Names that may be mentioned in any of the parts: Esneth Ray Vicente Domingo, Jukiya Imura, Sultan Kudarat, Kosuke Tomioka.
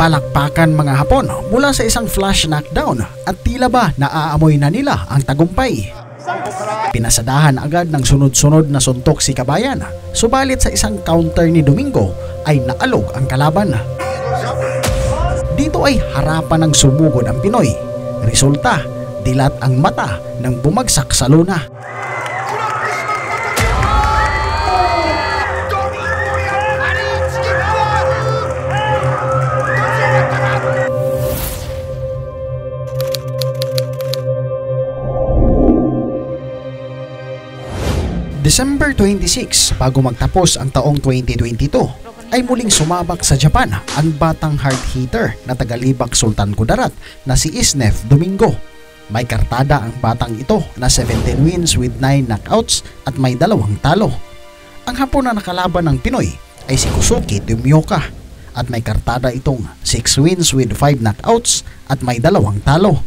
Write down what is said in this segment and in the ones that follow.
Palakpakan mga Hapon mula sa isang flash knockdown at tila ba naaamoy na nila ang tagumpay. Pinasadahan agad ng sunod-sunod na suntok si Kabayan, subalit sa isang counter ni Domingo ay naalog ang kalaban. Dito ay harapan ng sumugod ang Pinoy. Resulta, dilat ang mata ng bumagsak sa luna. December 26, bago magtapos ang taong 2022, ay muling sumabak sa Japan ang batang hard hitter na tagalibak Sultan Kudarat na si Esneth Domingo. May kartada ang batang ito na 17 wins with 9 knockouts at may 2 talo. Ang Hapon na nakalaban ng Pinoy ay si Kosuke Tomioka at may kartada itong 6 wins with 5 knockouts at may 2 talo.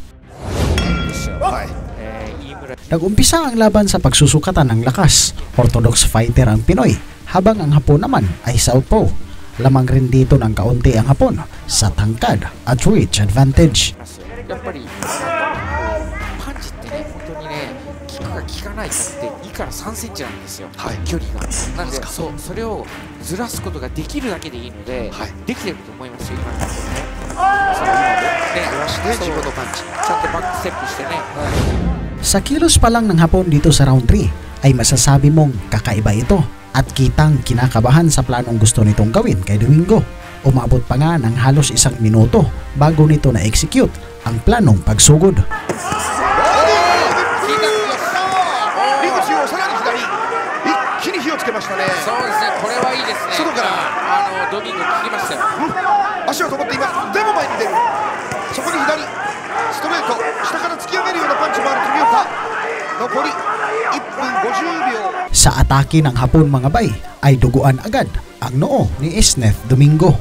Nag-umpisa ang laban sa pagsusukatan ng lakas. Orthodox fighter ang Pinoy, habang ang Hapon naman ay southpaw. Lamang rin dito ng kaunti ang Hapon sa tangkad at reach advantage. Sa kilos pa lang ng Hapon dito sa round 3 ay masasabi mong kakaiba ito at kitang kinakabahan sa planong gusto nitong gawin kay Domingo. Umabot pa nga ng halos 1 minuto bago nito na-execute ang planong pagsugod. Sa atake ng Hapon mga bay ay duguan agad ang noo ni Esneth Domingo.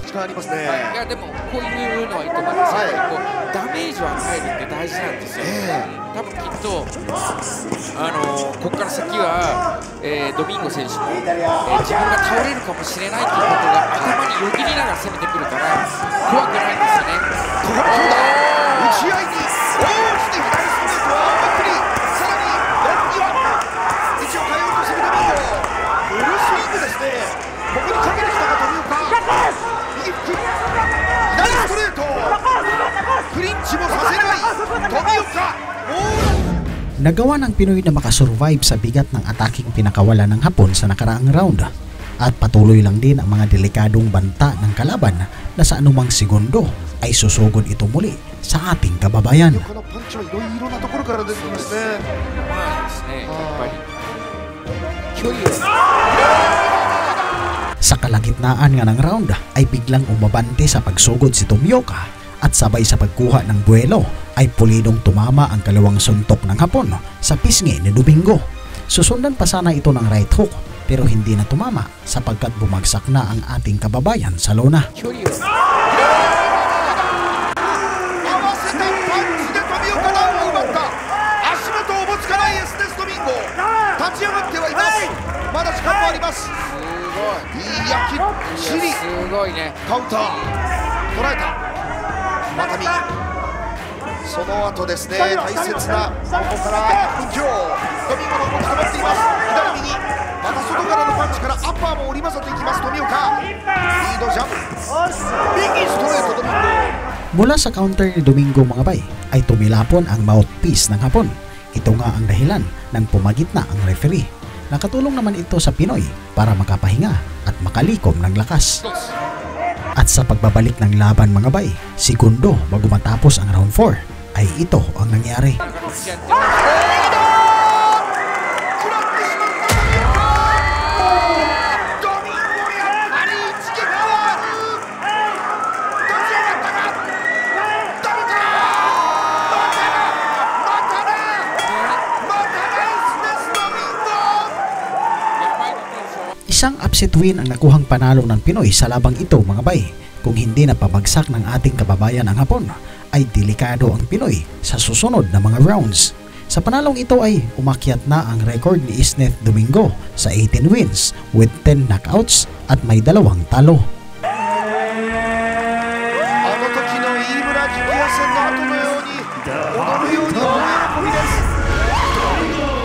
Nagawa ng Pinoy na makasurvive sa bigat ng ataking pinakawala ng Hapon sa nakaraang round, at patuloy lang din ang mga delikadong banta ng kalaban na sa anumang segundo ay susugod ito muli sa ating kababayan. Sa kalagitnaan nga ng round ay biglang umabante sa pagsugod si Tomioka at sabay sa pagkuha ng buwelo ay pulidong tumama ang kalawang suntok ng Hapon sa pisngi ni Domingo. Susundan pa sana ito ng right hook pero hindi na tumama sapagkat bumagsak na ang ating kababayan sa lona. Mula sa counter ni Domingo mga bay ay tumilapon ang mouthpiece ng Hapon. Ito nga ang dahilan ng pumagitna ang referee. Nakatulong naman ito sa Pinoy para makapahinga at makalikom ng lakas. At sa pagbabalik ng laban mga bay, segundo bago matapos ang round 4 ay ito ang nangyari. Isang upset win ang nakuhang panalo ng Pinoy sa labang ito mga bay. Kung hindi na pabagsak ng ating kababayan ang Hapon, ay delikado ang Pinoy sa susunod na mga rounds. Sa panalong ito ay umakyat na ang record ni Esneth Domingo sa 18 wins with 10 knockouts at may 2 talo.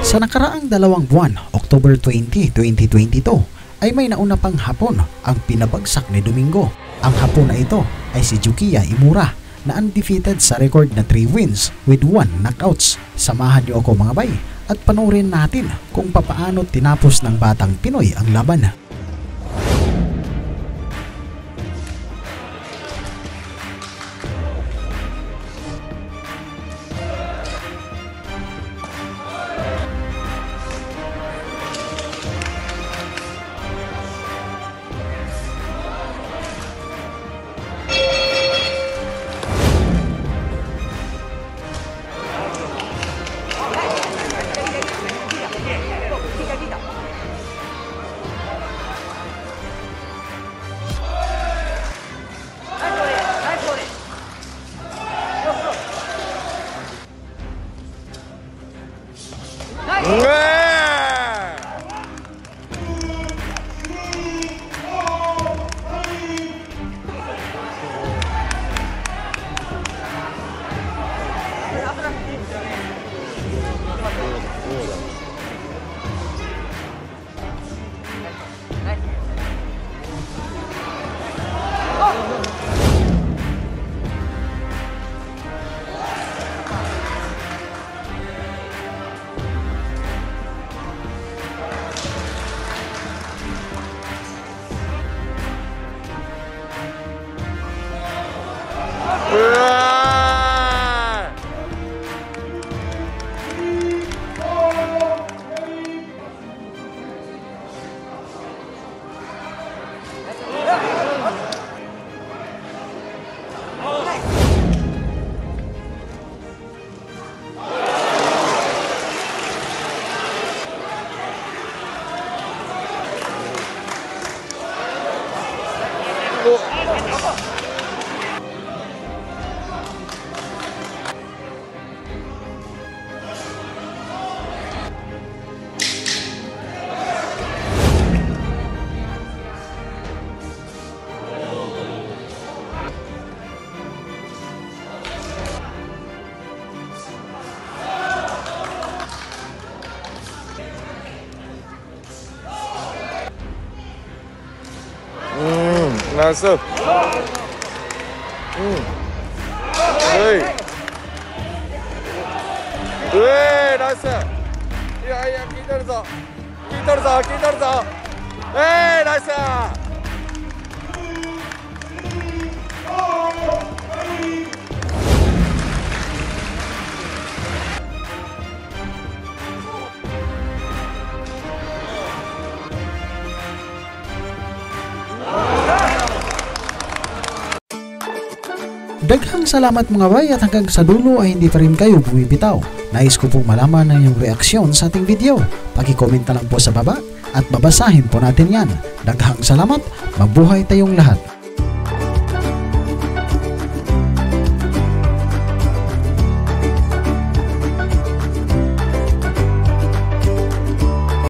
Sa nakaraang 2 buwan, October 20, 2022, ay may nauna pang Hapon ang pinabagsak ni Domingo. Ang Hapon na ito ay si Jukiya Imura, na undefeated sa record na 3 wins with 1 knockouts. Samahan niyo ako mga bay at panoorin natin kung papaano tinapos ng batang Pinoy ang laban. Nice up. Hey. Hey, nice up. Yeah, keep it up. Hey, nice up. Daghang salamat mga bay at hanggang sa dulo ay hindi pa rin kayo bumibitaw. Nais ko pong malaman ang iyong reaksyon sa ating video. Paki-comment na lang po sa baba at babasahin po natin yan. Daghang salamat, mabuhay tayong lahat.